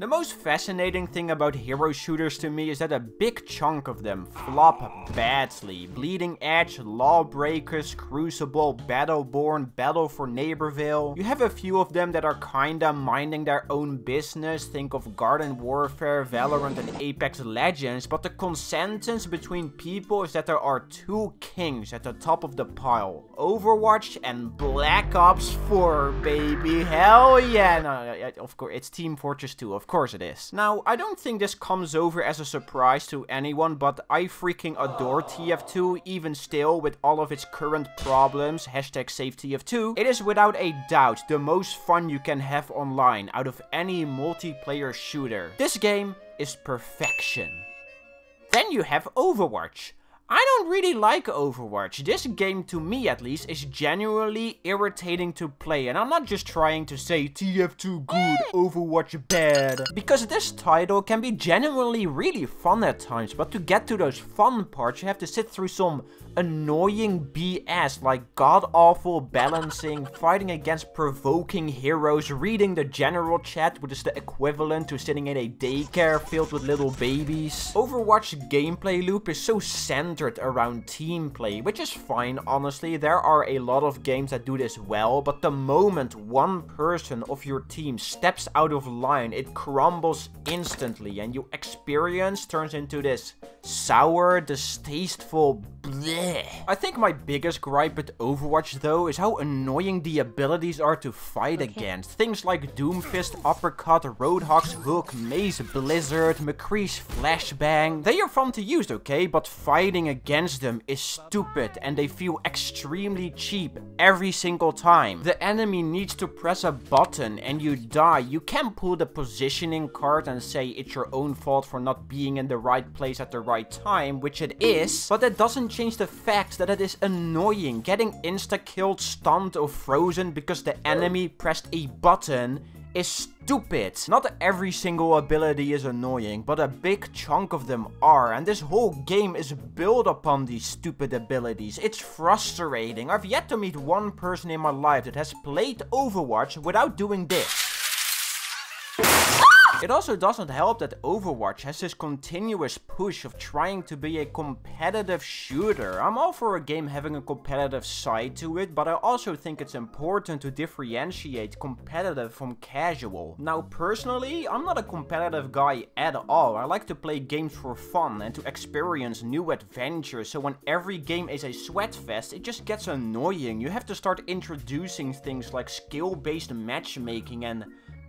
The most fascinating thing about hero shooters to me is that a big chunk of them flop badly. Bleeding Edge, Lawbreakers, Crucible, Battleborn, Battle for Neighborville. You have a few of them that are kinda minding their own business, think of Garden Warfare, Valorant and Apex Legends, but the consensus between people is that there are two kings at the top of the pile. Overwatch and Black Ops 4, baby, hell yeah! No, of course, it's Team Fortress 2, of course it is. Now, I don't think this comes over as a surprise to anyone, but I freaking adore TF2, even still, with all of its current problems, #SaveTF2. It is without a doubt the most fun you can have online out of any multiplayer shooter. This game is perfection. Then you have Overwatch. I don't really like Overwatch. This game, to me at least, is genuinely irritating to play, and I'm not just trying to say TF2 good, Overwatch bad, because this title can be genuinely really fun at times, but to get to those fun parts you have to sit through some annoying BS like god-awful balancing, fighting against provoking heroes, reading the general chat, which is the equivalent to sitting in a daycare filled with little babies. Overwatch gameplay loop is so centered around team play, which is fine, honestly. There are a lot of games that do this well, but the moment one person of your team steps out of line, it crumbles instantly, and your experience turns into this sour, distasteful bleh. I think my biggest gripe with Overwatch, though, is how annoying the abilities are to fight against. Things like Doomfist, Uppercut, Roadhog's Hook, Maze, Blizzard, McCree's Flashbang. They are fun to use, okay, but fighting against them is stupid and they feel extremely cheap every single time. The enemy needs to press a button and you die. You can't pull the positioning card and say it's your own fault for not being in the right place at the right time, which it is, but that doesn't change the fact that it is annoying getting insta-killed, stunned or frozen because the enemy pressed a button is stupid. Not every single ability is annoying, but a big chunk of them are, and this whole game is built upon these stupid abilities. It's frustrating. I've yet to meet one person in my life that has played Overwatch without doing this. It also doesn't help that Overwatch has this continuous push of trying to be a competitive shooter. I'm all for a game having a competitive side to it, but I also think it's important to differentiate competitive from casual. Now, personally, I'm not a competitive guy at all. I like to play games for fun and to experience new adventures, so when every game is a sweatfest, it just gets annoying. You have to start introducing things like skill-based matchmaking and...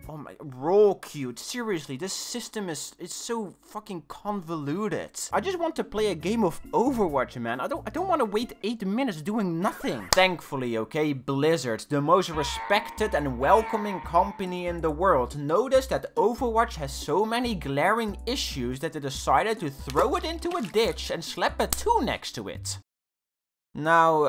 oh my, roll cute. Seriously, this system is so fucking convoluted. I just want to play a game of Overwatch, man. I don't want to wait 8 minutes doing nothing. Thankfully, okay, Blizzard, the most respected and welcoming company in the world, noticed that Overwatch has so many glaring issues that they decided to throw it into a ditch and slap a 2 next to it. Now,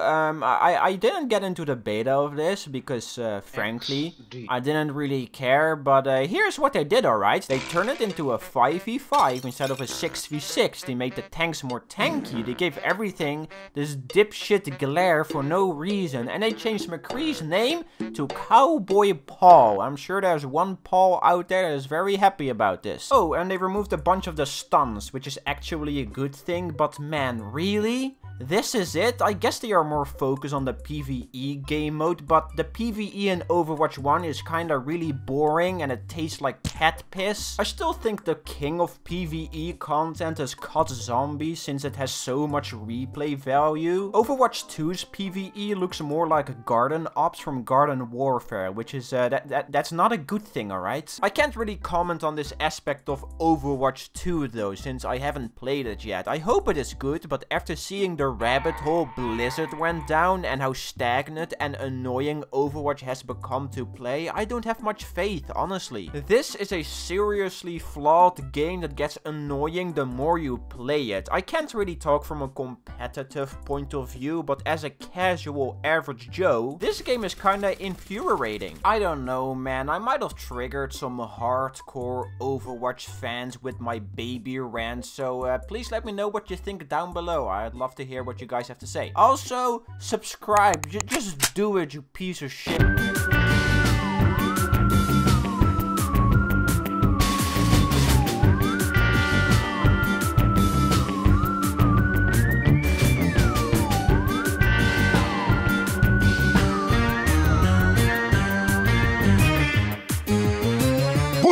I didn't get into the beta of this because, frankly, I didn't really care, but here's what they did, alright? They turned it into a 5v5 instead of a 6v6. They made the tanks more tanky, they gave everything this dipshit glare for no reason, and they changed McCree's name to Cowboy Paul. I'm sure there's one Paul out there that is very happy about this. Oh, and they removed a bunch of the stuns, which is actually a good thing, but man, really? This is it? I guess they are more focused on the PvE game mode, but the PvE in Overwatch 1 is kinda really boring and it tastes like cat piss. I still think the king of PvE content is COD Zombies, since it has so much replay value. Overwatch 2's PvE looks more like Garden Ops from Garden Warfare, which is, that's not a good thing, alright? I can't really comment on this aspect of Overwatch 2 though, since I haven't played it yet. I hope it is good, but after seeing the rabbit hole Blizzard went down and how stagnant and annoying Overwatch has become to play, I don't have much faith, honestly. This is a seriously flawed game that gets annoying the more you play it. I can't really talk from a competitive point of view, but as a casual average Joe, this game is kinda infuriating. I don't know, man, I might have triggered some hardcore Overwatch fans with my baby rant, so please let me know what you think down below. I'd love to hear what you guys have to say. Also, subscribe. Just do it, you piece of shit.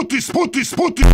put this.